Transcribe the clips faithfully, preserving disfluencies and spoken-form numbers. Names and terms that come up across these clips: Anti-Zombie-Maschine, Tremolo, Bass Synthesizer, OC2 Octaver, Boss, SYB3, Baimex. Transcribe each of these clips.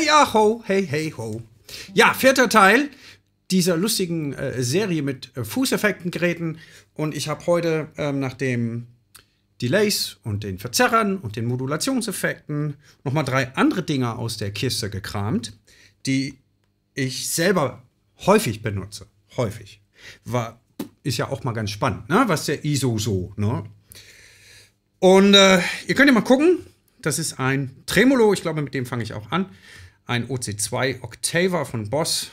Hey, aho, hey, hey, ho. Ja, vierter Teil dieser lustigen äh, Serie mit äh, Fußeffektengeräten. Und ich habe heute ähm, nach dem Delays und den Verzerrern und den Modulationseffekten nochmal drei andere Dinger aus der Kiste gekramt, die ich selber häufig benutze. Häufig. War, ist ja auch mal ganz spannend, ne? Was der I S O so, ne? Und äh, ihr könnt ja mal gucken. Das ist ein Tremolo, ich glaube, mit dem fange ich auch an. Ein O C zwei Octaver von Boss.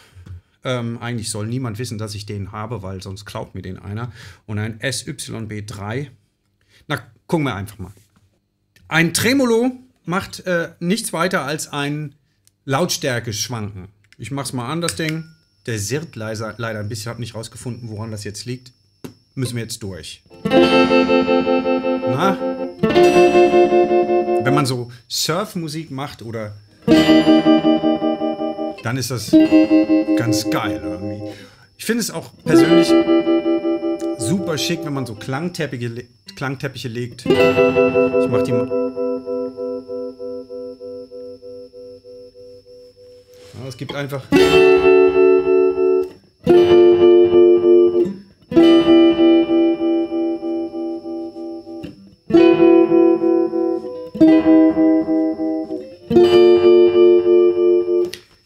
Ähm, eigentlich soll niemand wissen, dass ich den habe, weil sonst klaut mir den einer. Und ein S Y B drei. Na, gucken wir einfach mal. Ein Tremolo macht äh, nichts weiter als ein Lautstärke-Schwanken. Ich mach's mal an, das Ding. Der sirrt leiser, leider ein bisschen, habe nicht rausgefunden, woran das jetzt liegt. Müssen wir jetzt durch. Na? Wenn man so Surfmusik macht oder dann ist das ganz geil irgendwie. Ich finde es auch persönlich super schick, wenn man so Klangteppiche, le Klangteppiche legt. Ich mach die mal. Ja, es gibt einfach.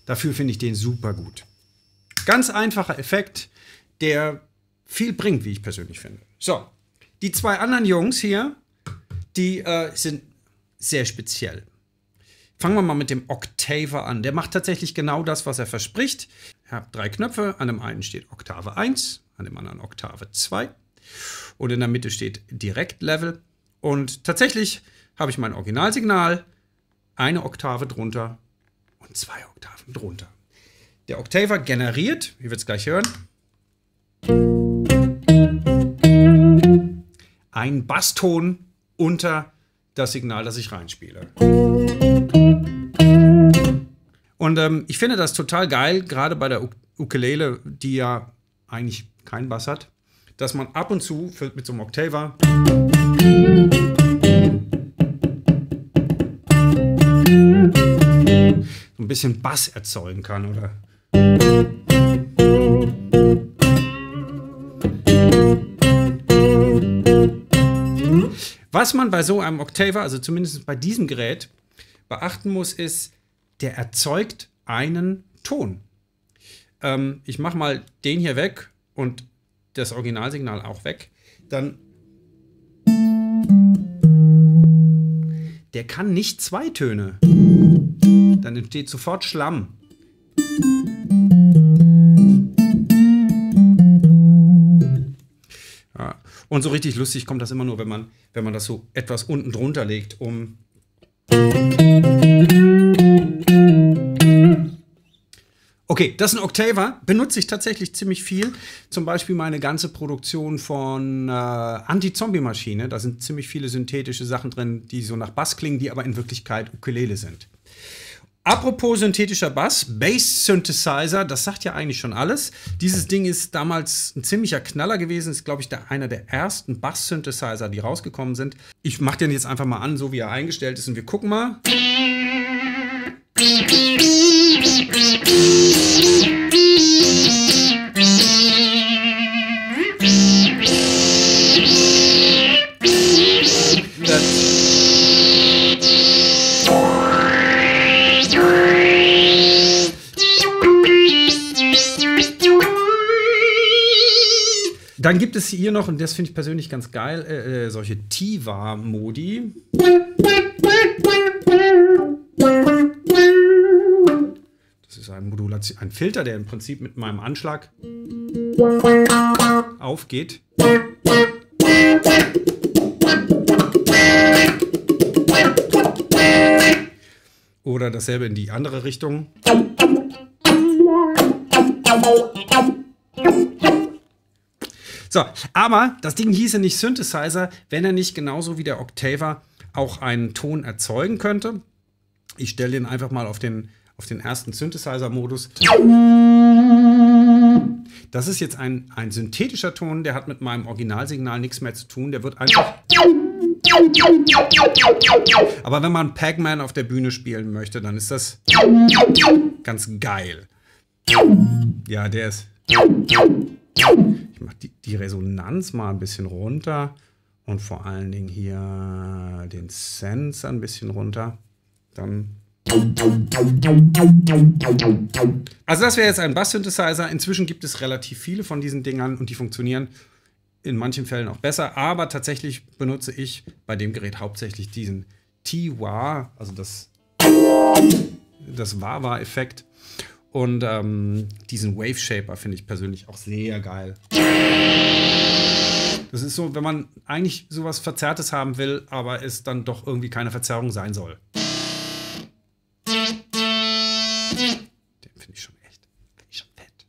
Dafür finde ich den super gut. Ganz einfacher Effekt, der viel bringt, wie ich persönlich finde. So, die zwei anderen Jungs hier, die äh, sind sehr speziell. Fangen wir mal mit dem Octaver an. Der macht tatsächlich genau das, was er verspricht. Ich habe drei Knöpfe. An dem einen steht Oktave eins, an dem anderen Oktave zwei. Und in der Mitte steht Direktlevel. Und tatsächlich habe ich mein Originalsignal, eine Oktave drunter und zwei Oktaven drunter. Der Octaver generiert, ihr werdet es gleich hören, einen Basston unter das Signal, das ich reinspiele. Und ähm, ich finde das total geil, gerade bei der Ukulele, die ja eigentlich keinen Bass hat, dass man ab und zu für, mit so einem Octaver ein bisschen Bass erzeugen kann, oder? Was man bei so einem Octaver, also zumindest bei diesem Gerät, beachten muss, ist, der erzeugt einen Ton. Ähm, ich mache mal den hier weg und das Originalsignal auch weg. Dann der kann nicht zwei Töne. Dann entsteht sofort Schlamm. Ja. Und so richtig lustig kommt das immer nur, wenn man, wenn man das so etwas unten drunter legt, um okay, das ist ein Octaver, benutze ich tatsächlich ziemlich viel. Zum Beispiel meine ganze Produktion von äh, Anti-Zombie-Maschine. Da sind ziemlich viele synthetische Sachen drin, die so nach Bass klingen, die aber in Wirklichkeit Ukulele sind. Apropos synthetischer Bass, Bass Synthesizer, das sagt ja eigentlich schon alles. Dieses Ding ist damals ein ziemlicher Knaller gewesen. Ist, glaube ich, der, einer der ersten Bass Synthesizer, die rausgekommen sind. Ich mache den jetzt einfach mal an, so wie er eingestellt ist, und wir gucken mal. Dann gibt es hier noch, und das finde ich persönlich ganz geil, äh, solche Tiva-Modi. Das ist ein Modulation, ein Filter, der im Prinzip mit meinem Anschlag aufgeht. Oder dasselbe in die andere Richtung. So, aber das Ding hieße nicht Synthesizer, wenn er nicht genauso wie der Octaver auch einen Ton erzeugen könnte. Ich stelle ihn einfach mal auf den, auf den ersten Synthesizer-Modus. Das ist jetzt ein, ein synthetischer Ton, der hat mit meinem Originalsignal nichts mehr zu tun. Der wird einfach Aber wenn man Pac-Man auf der Bühne spielen möchte, dann ist das ganz geil. Ja, der ist... Ich mache die, die Resonanz mal ein bisschen runter und vor allen Dingen hier den Sensor ein bisschen runter. Dann... Also das wäre jetzt ein Bass-Synthesizer. Inzwischen gibt es relativ viele von diesen Dingern und die funktionieren in manchen Fällen auch besser. Aber tatsächlich benutze ich bei dem Gerät hauptsächlich diesen T-Wah, also das, das Wah-Wah-Effekt. Und ähm, diesen Wave Shaper finde ich persönlich auch sehr geil. Das ist so, wenn man eigentlich sowas Verzerrtes haben will, aber es dann doch irgendwie keine Verzerrung sein soll. Den finde ich schon echt, finde ich schon fett.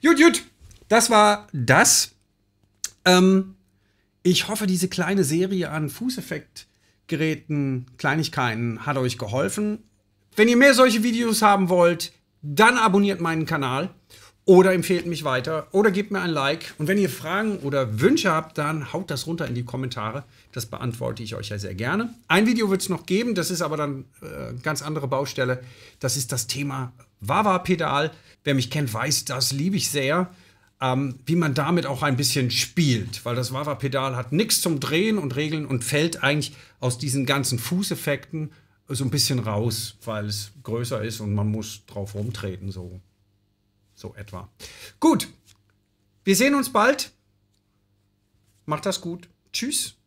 Gut, gut. Das war das. Ähm, ich hoffe, diese kleine Serie an Fußeffektgeräten, Kleinigkeiten hat euch geholfen. Wenn ihr mehr solche Videos haben wollt, dann abonniert meinen Kanal. Oder empfehlt mich weiter oder gebt mir ein Like. Und wenn ihr Fragen oder Wünsche habt, dann haut das runter in die Kommentare. Das beantworte ich euch ja sehr gerne. Ein Video wird es noch geben, das ist aber dann äh, ganz andere Baustelle. Das ist das Thema Wah-Wah-Pedal. Wer mich kennt, weiß, das liebe ich sehr. Ähm, wie man damit auch ein bisschen spielt. Weil das Wah-Wah-Pedal hat nichts zum Drehen und Regeln und fällt eigentlich aus diesen ganzen Fußeffekten so ein bisschen raus. Weil es größer ist und man muss drauf rumtreten, so. So etwa. Gut, wir sehen uns bald. Macht das gut. Tschüss.